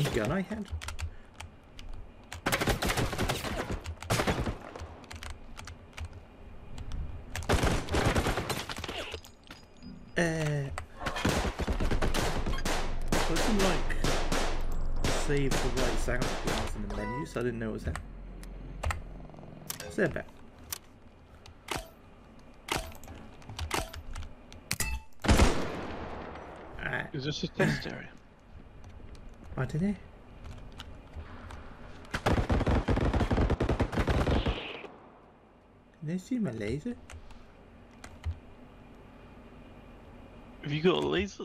strange gun I had. I didn't like save the right sound blast in the menu, so I didn't know it was there. Is there back? Is this a test area? Why did he? Can they see my laser? Have you got a laser?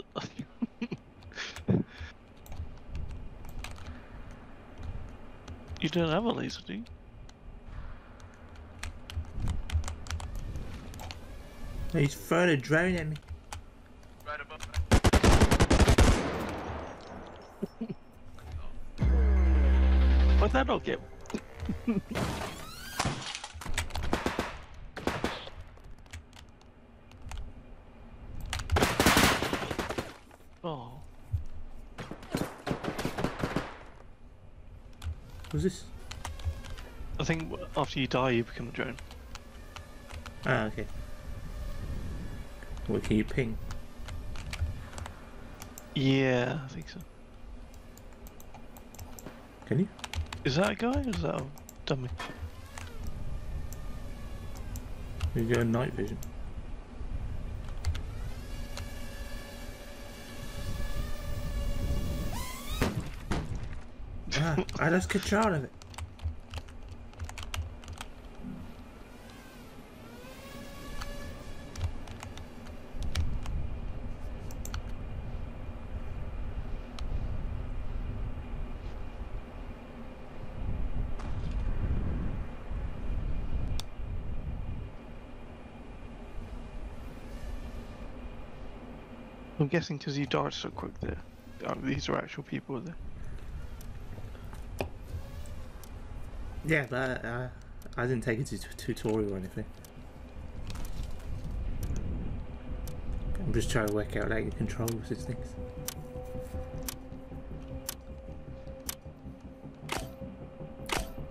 You don't have a laser, do you? He's throwing a drone at me. Right above me. Why'd that not get? Oh. Who's this? I think after you die, you become a drone. Ah, okay. Well, can you ping? Yeah, I think so. Can you? Is that a guy or is that a dummy? We go night vision. Ah, I just get out of it. I'm guessing because you died so quick there. These are actual people there. Yeah, but I didn't take it to tutorial or anything. I'm just trying to work out how you control these things.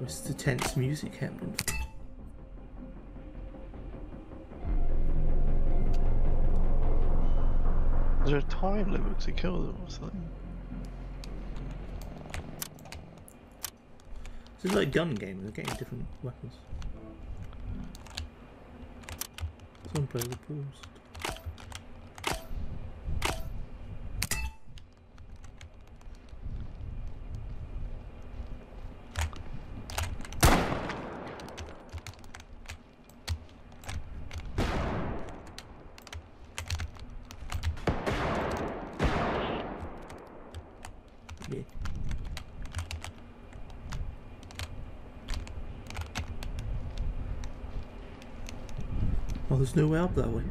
What's the tense music happening? Is there a time limit to kill them or something? This is like a gun game, they're getting different weapons. Someone play the balls. Oh, there's no way up that way.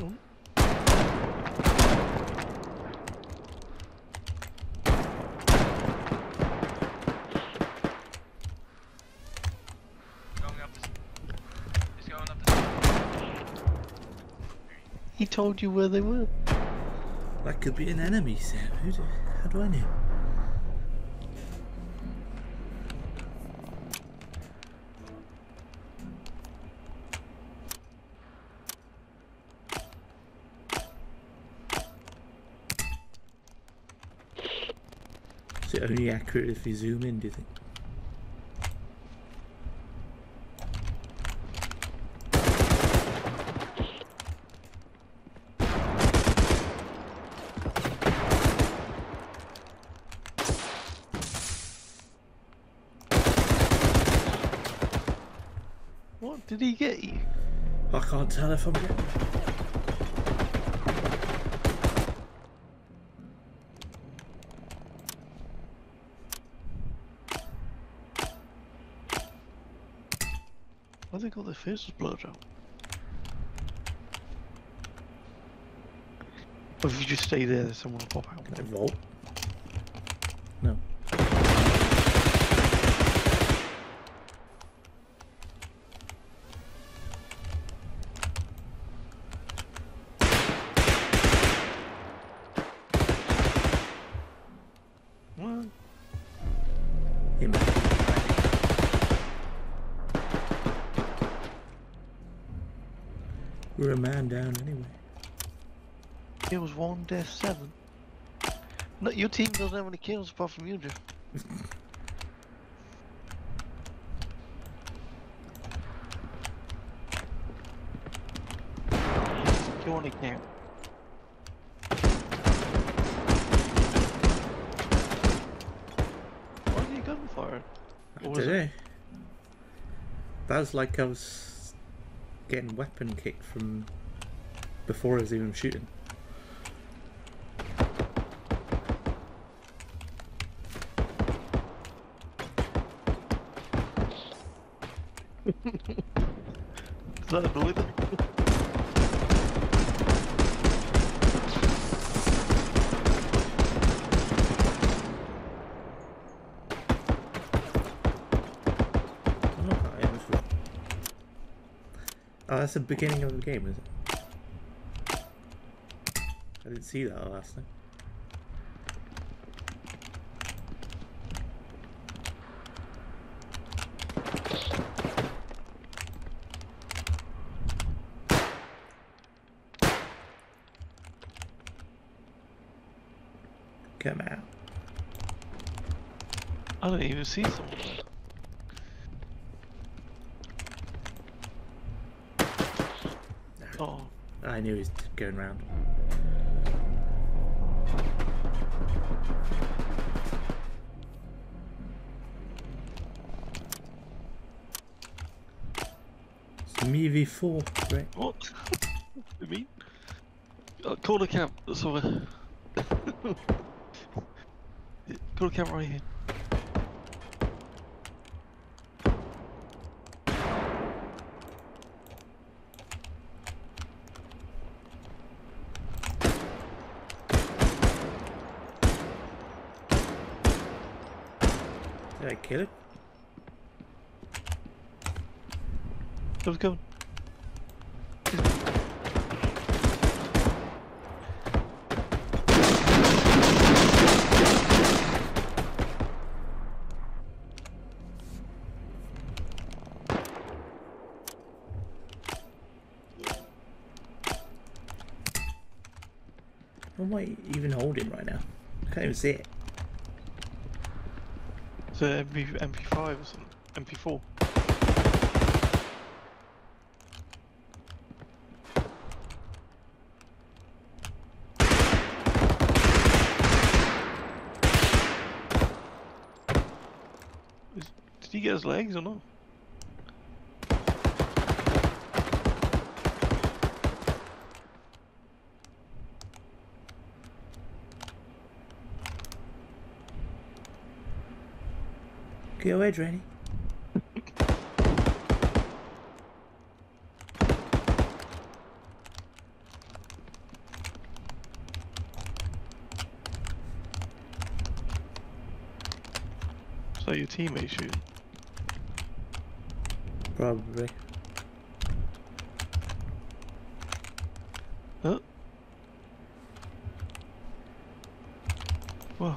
Oh. He told you where they were. That could be an enemy, Sam. How do I know? Is it only accurate if you zoom in, do you think? What did he get you? I can't tell if I'm getting it. Why they got their faces blurred out? Or if you just stay there, someone will pop out. Can I roll? No. We're a man down anyway. It was 1-7. No, your team doesn't have any kills apart from you, Jeff. You only can't. What are you going for? Today. That was like I was getting weapon kicked from before I was even shooting. Is that a bullet? Oh, that's the beginning of the game, is it? I didn't see that last time. Come out. I don't even see someone. Oh. I knew he was going round. It's me v4, right? What? What do you mean? Call the camp, that's all. Call the camp right here. Did I kill it? Let's go. What am I even holding right now? I can't even see it. The MP5 or something. MP4. Did he get his legs or not? Get away, Dranny. So your teammate shooting? Probably. Huh? Whoa.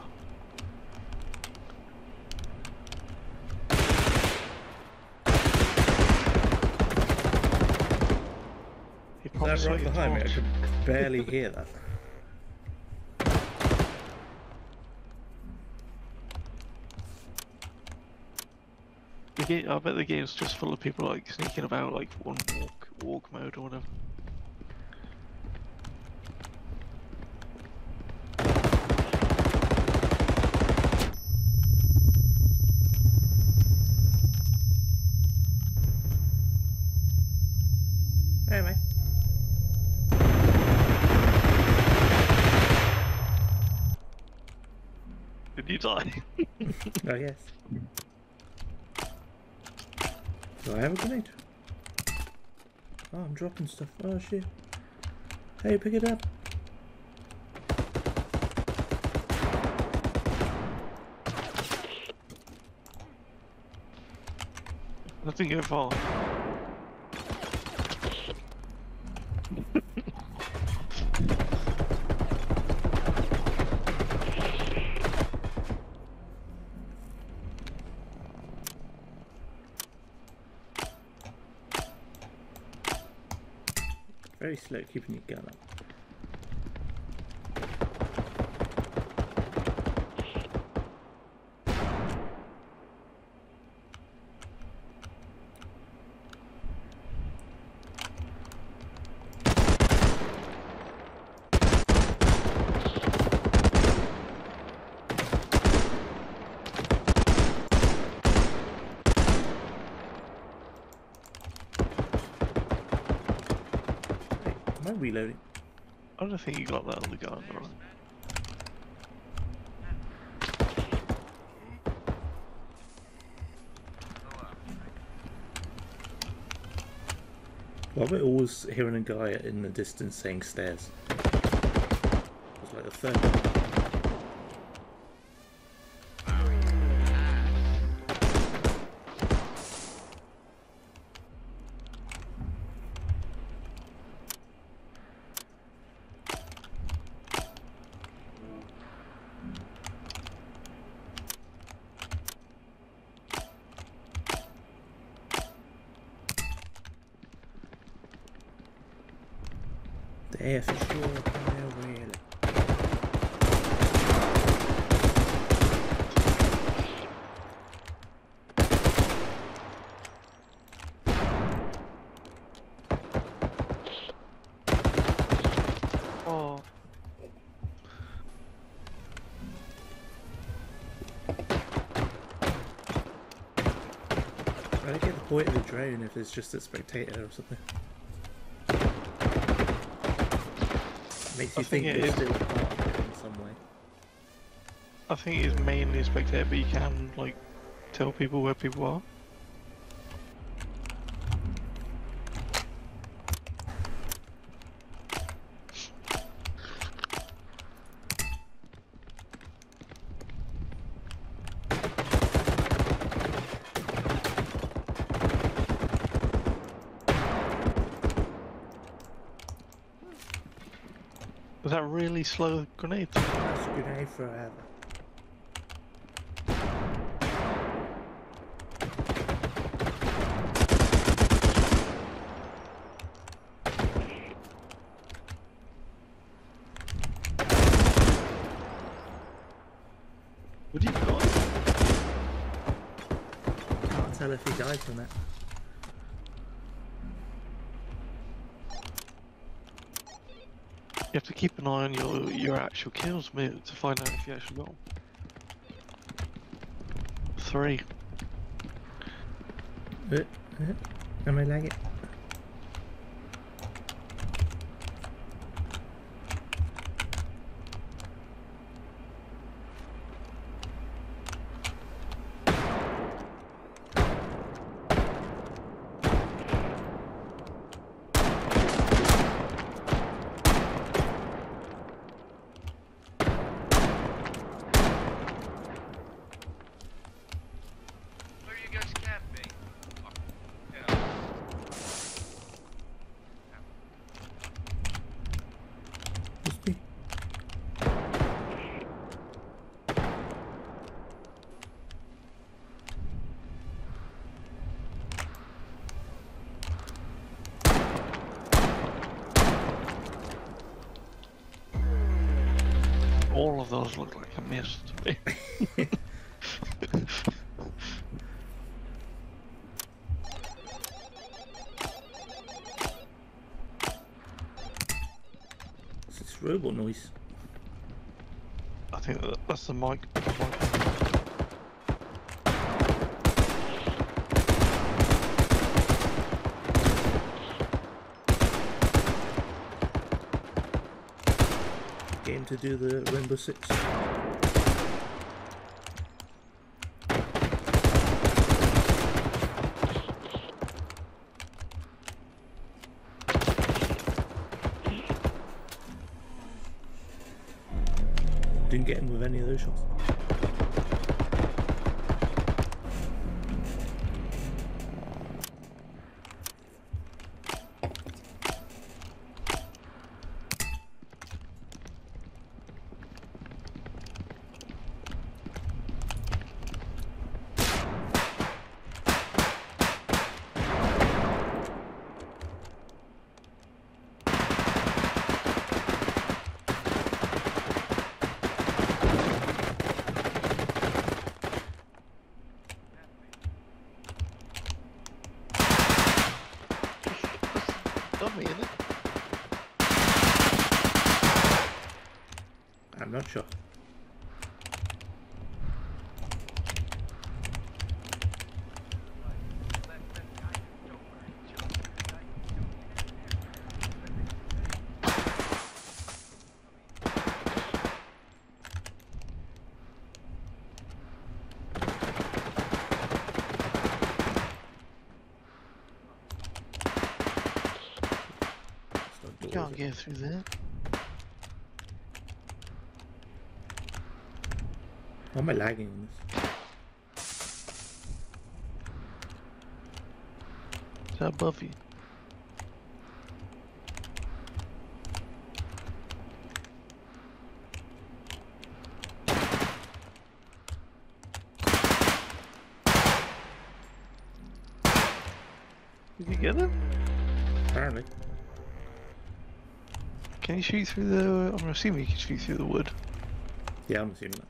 That right behind me, I could barely hear that. The game, I bet the game's just full of people like sneaking about, like one walk mode or whatever. Anyway. Did you die? Oh yes. Do I have a grenade? Oh, I'm dropping stuff. Oh shit. Hey, pick it up. Nothing gonna fall. Very slow, keeping your gun up. Reloading. I don't think you got that on the guard, right? Well, we're always hearing a guy in the distance saying stairs. It was like the third one. Yeah, for sure, yeah, really. Oh. I don't get the point of the drone if it's just a spectator or something. Makes you think it's still part of it in some way. I think it is mainly a spectator, but you can like tell people where people are. Was that really slow grenade? That's a grenade forever. What do you got? Can't tell if he died from it. You have to keep an eye on your actual kills, mate, to find out if you actually got them. 3. Am I lagging? All of those look like a miss to me. It's this robot noise. I think that's the mic. Game to do the Rainbow Six. Didn't get him with any of those shots. can't get through that. Why am I lagging on this? Is that Buffy? Did you get him? Apparently. Can you shoot through the... I'm assuming you can shoot through the wood. Yeah, I'm assuming that.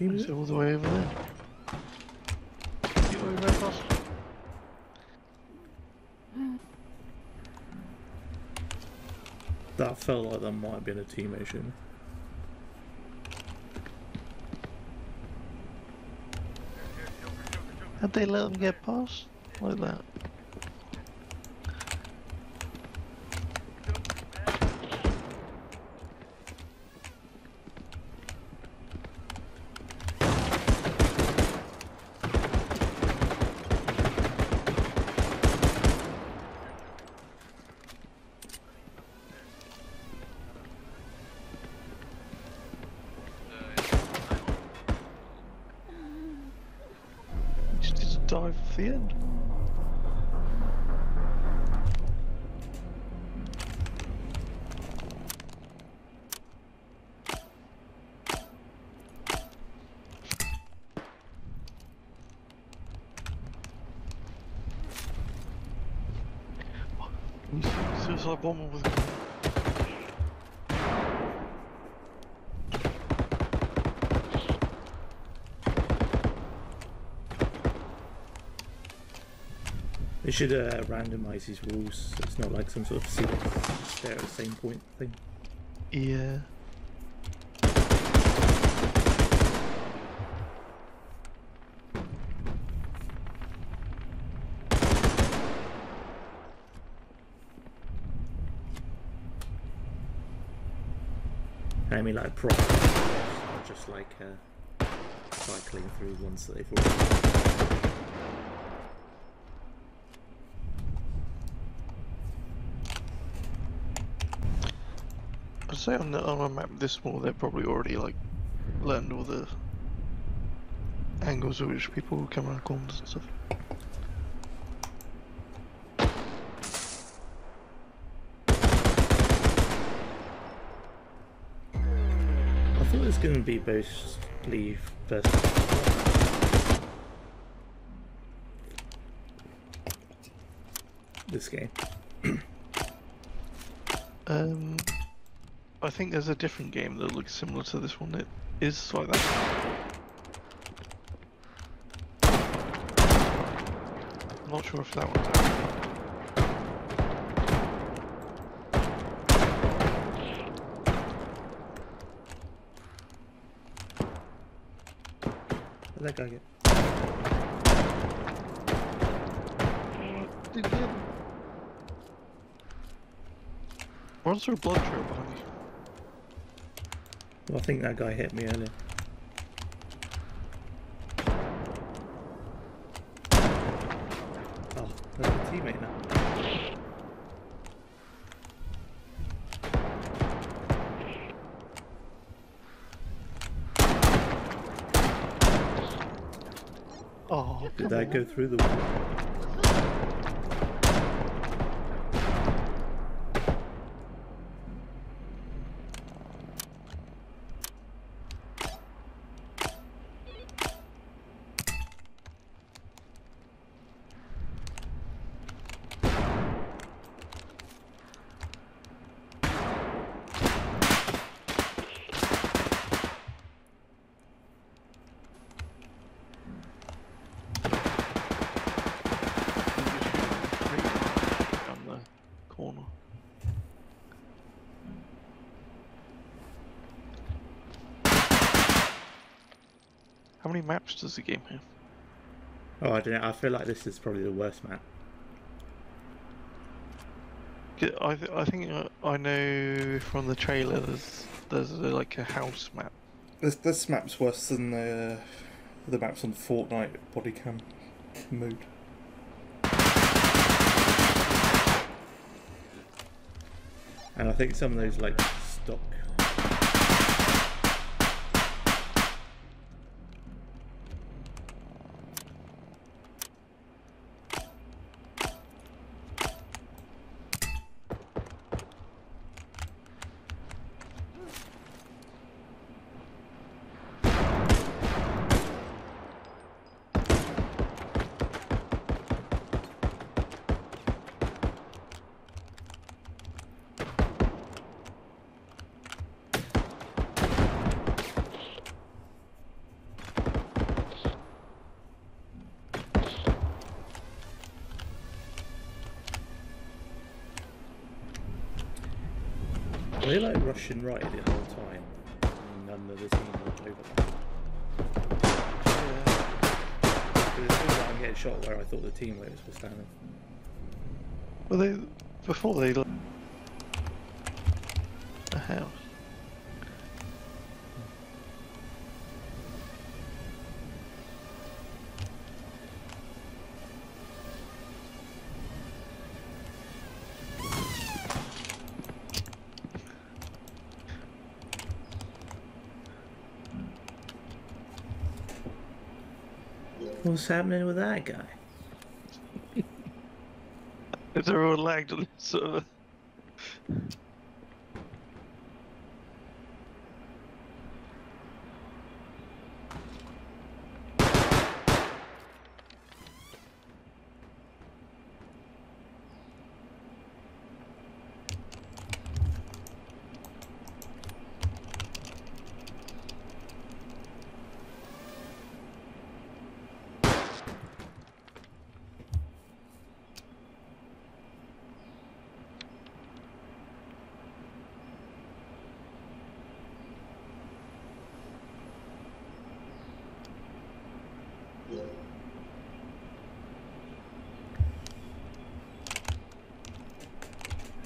It's all the way over there. Get over across. That felt like that might have been a teammate shooting. How'd they let them get past? Like that. Dive at the end. Suicide bomber with a gun. It should randomise these rules, so it's not like some sort of sequence. They're at the same point thing. Yeah. I mean, like proper, not just like cycling through ones that they've already. Say on a map this small, they're probably already like learned all the angles at which people come around corners and stuff. I thought it was going to be both leave first. This game. I think there's a different game that looks similar to this one. It is like that. I'm not sure if that one's out. Where'd that guy get? Why is there a blood trail behind me? Well, I think that guy hit me earlier. Oh, there's a teammate now. Did that go through the wall? How many maps does the game have? Oh, I don't know. I feel like this is probably the worst map. I think I know from the trailer there's like a house map. This map's worse than the maps on Fortnite Bodycam mode. And I think some of those like stock. Are they like Russian right the whole time? None of the team looked over. Yeah. It's good that I'm getting shot where I thought the team was standing. Well, they before they left the house. What's happening with that guy? It's all lagged on this server.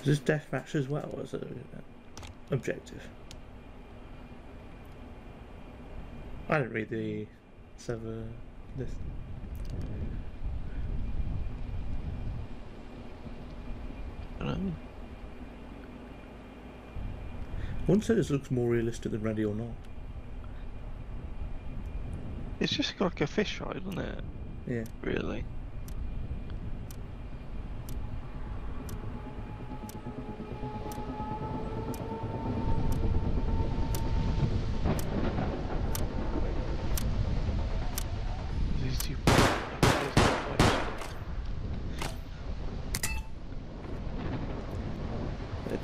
Is this deathmatch as well as an objective? I didn't read the server list. I don't know. One says this looks more realistic than Ready or Not. It's just like a fisheye, isn't it? Yeah. Really?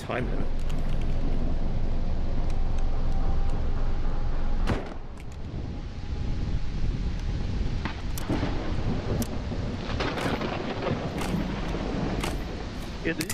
Time limit. It is.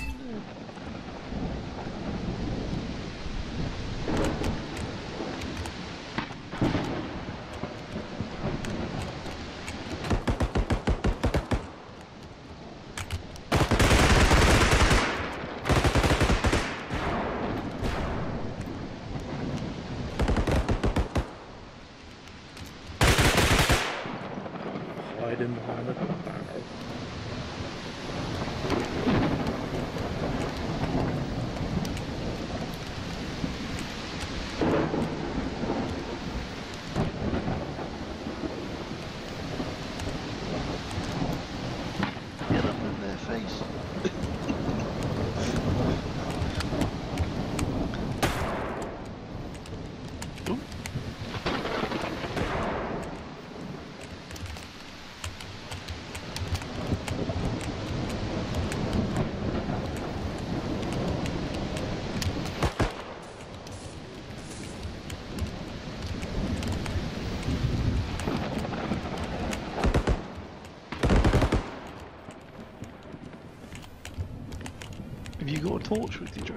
Have you got a torch with you, Joe?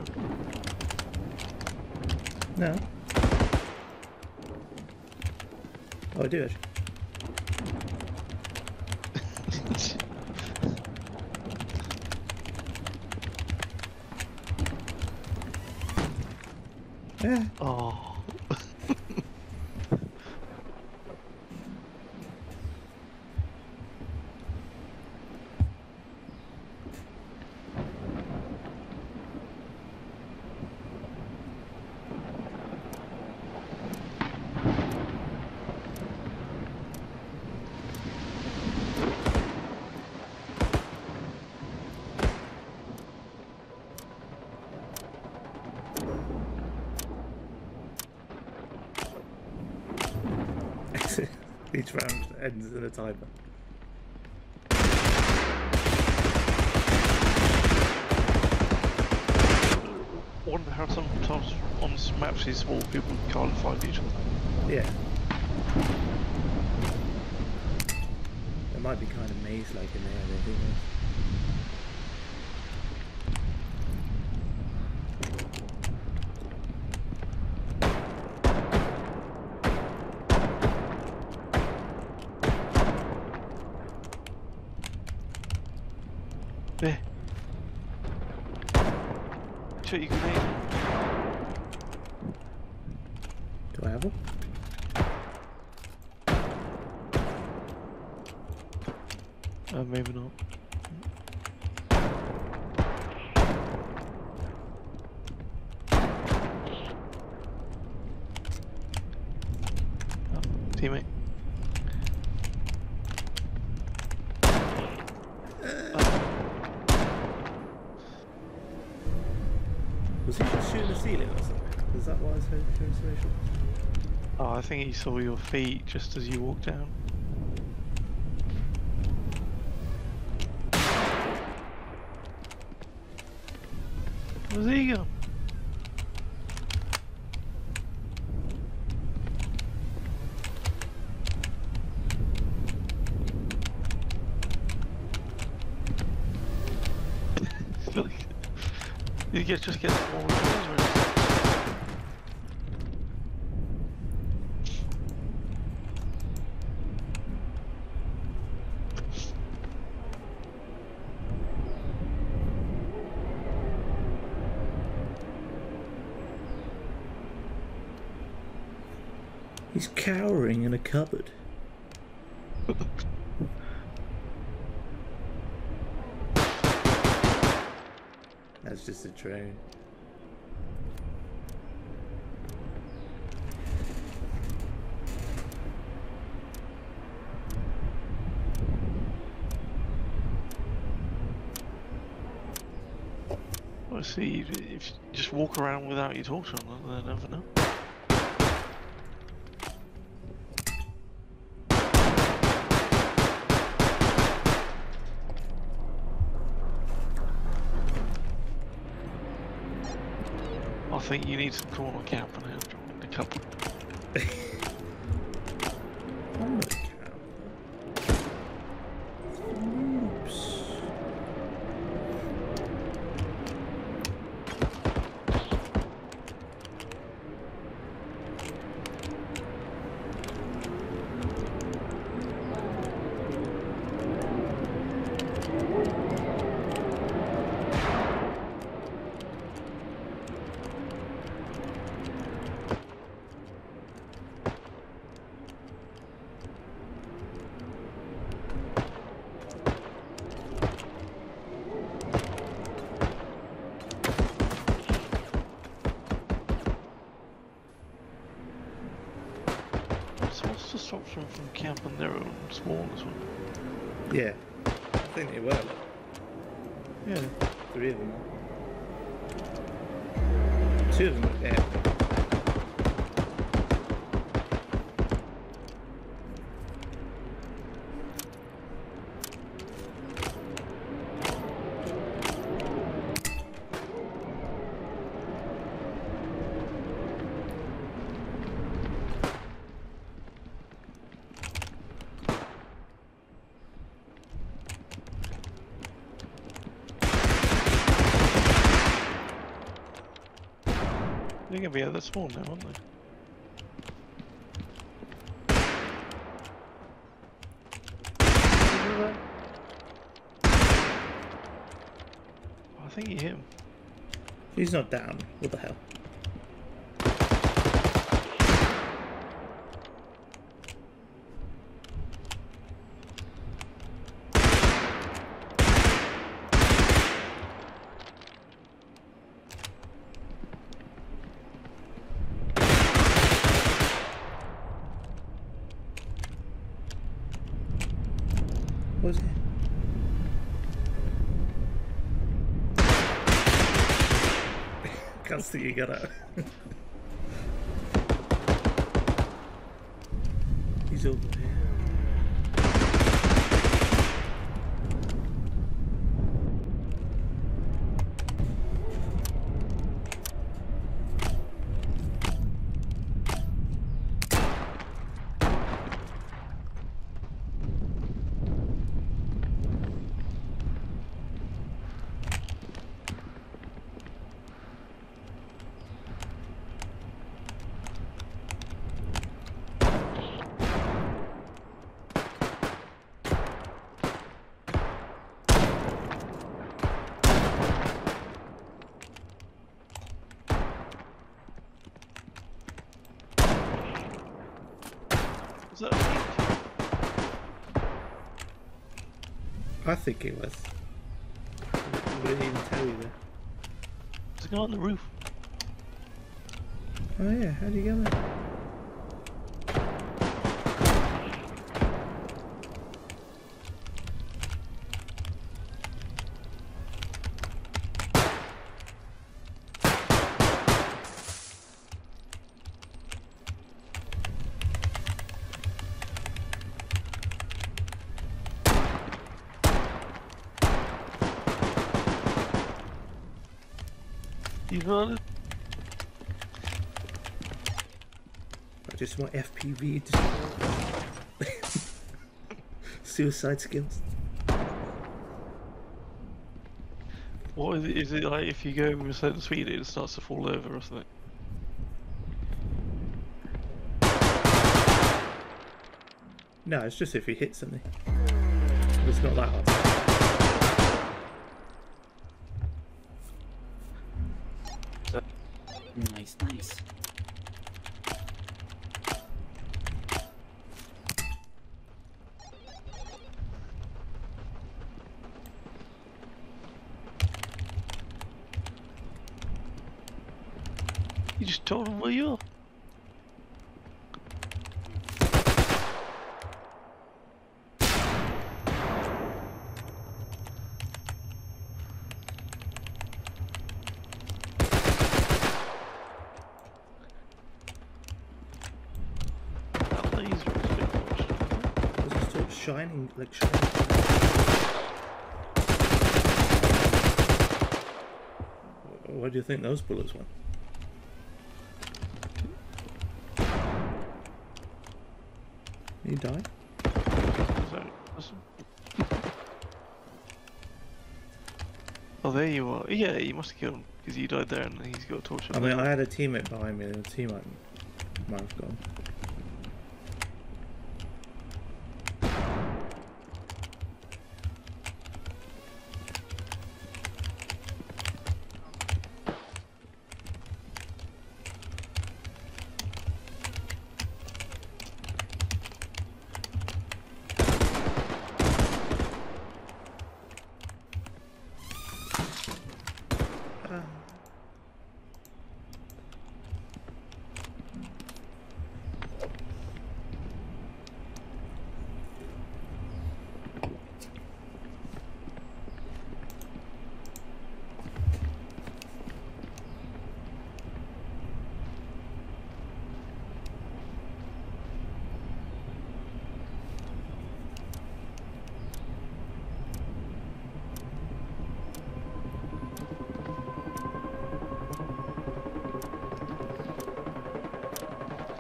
No. Oh, I do it. Yeah. Oh. Each round ends in a timer. I wonder how sometimes on maps these small people can't find each other. Yeah. It might be kind of maze-like in there, I think. There. Shoot your grenade. Do I have one? Maybe not. Oh, teammate. Was he just shooting the ceiling or something? Is that why his hallucination? Oh, I think he saw your feet just as you walked down. Where's he gone? Look. You get, just get more rewards. He's cowering in a cupboard. That's just a drone. Well, see, if you just walk around without your torch on, then never know. I think you need some corner cap and a couple. Corner cap? Oops. Supposed to stop them from camping their own spawn as well. Yeah, I think they were. Yeah, 3 of them. 2 of them were there. They're gonna be out of the spawn now, aren't they? I think you hit him. He's not down. What the hell? What was it? Can't see you get out. He's over here. I think it was. I didn't even tell you that. There's a guy on the roof. Oh yeah, how do you get there? I just want FPV. Suicide skills. What is it like if you go with a certain speed it starts to fall over or something? No, it's just if you hit something. It's not that hard. Nice, nice. You just told him where you are. Shining, like shining. Where do you think those bullets went? You die? Oh, there you are. Yeah, you must have killed him because you died there and he's got a torch. I mean, I had a teammate behind me and the teammate might have gone.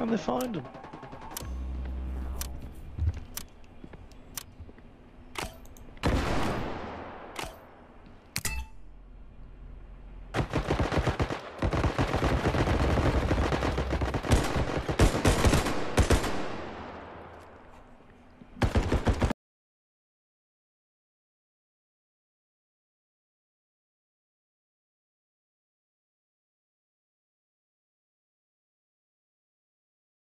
They find them.